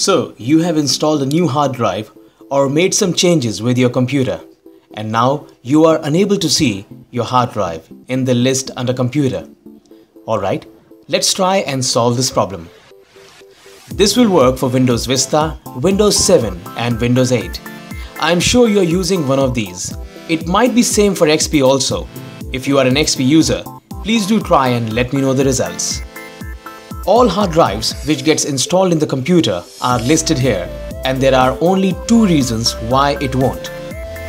So you have installed a new hard drive or made some changes with your computer, and now you are unable to see your hard drive in the list under computer. Alright, let's try and solve this problem. This will work for Windows Vista, Windows 7 and Windows 8. I'm sure you're using one of these. It might be same for XP also. If you are an XP user, please do try and let me know the results. All hard drives which gets installed in the computer are listed here, and there are only two reasons why it won't.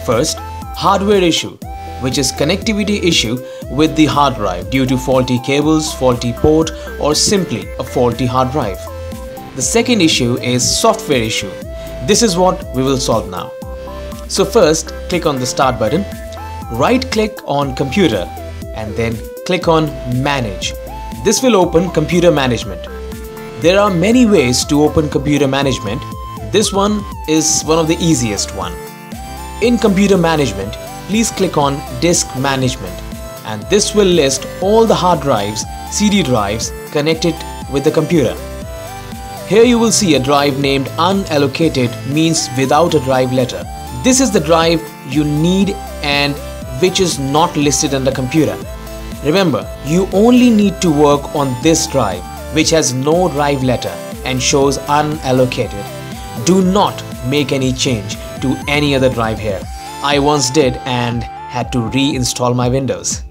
First, hardware issue, which is connectivity issue with the hard drive due to faulty cables, faulty port or simply a faulty hard drive. The second issue is software issue. This is what we will solve now. So first, click on the Start button, right click on Computer and then click on Manage. This will open Computer Management. There are many ways to open Computer Management. This one is one of the easiest one. In Computer Management, please click on Disk Management and this will list all the hard drives, CD drives connected with the computer. Here you will see a drive named unallocated, means without a drive letter. This is the drive you need and which is not listed under computer. Remember, you only need to work on this drive which has no drive letter and shows unallocated. Do not make any change to any other drive here. I once did and had to reinstall my Windows.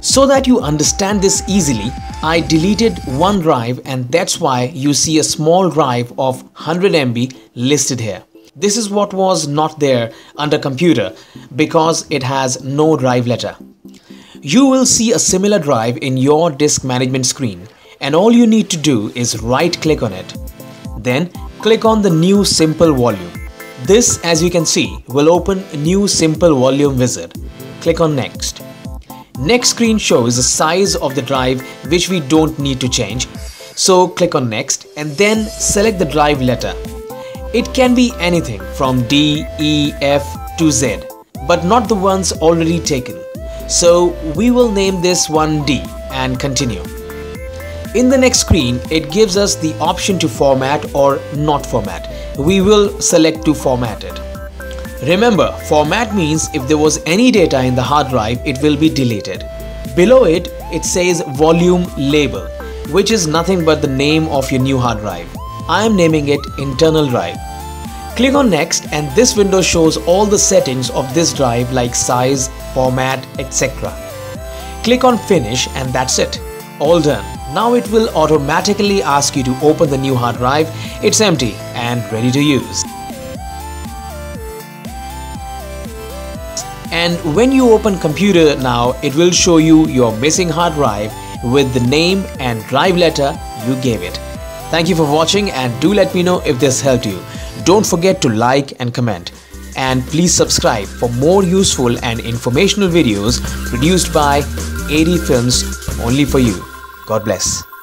So that you understand this easily, I deleted one drive and that's why you see a small drive of 100 MB listed here. This is what was not there under computer because it has no drive letter. You will see a similar drive in your disk management screen and all you need to do is right click on it. Then click on the new simple volume. This, as you can see, will open a new simple volume wizard. Click on Next. Next screen shows the size of the drive which we don't need to change. So click on Next and then select the drive letter. It can be anything from D, E, F to Z, but not the ones already taken. So we will name this one D and continue. In the next screen, it gives us the option to format or not format. We will select to format it. Remember, format means if there was any data in the hard drive, it will be deleted. Below it, it says volume label, which is nothing but the name of your new hard drive. I am naming it internal drive. Click on Next and this window shows all the settings of this drive like size, format, etc. Click on Finish and that's it. All done. Now it will automatically ask you to open the new hard drive. It's empty and ready to use. And when you open computer now, it will show you your missing hard drive with the name and drive letter you gave it. Thank you for watching and do let me know if this helped you. Don't forget to like and comment. And please subscribe for more useful and informational videos produced by 80 Films only for you. God bless.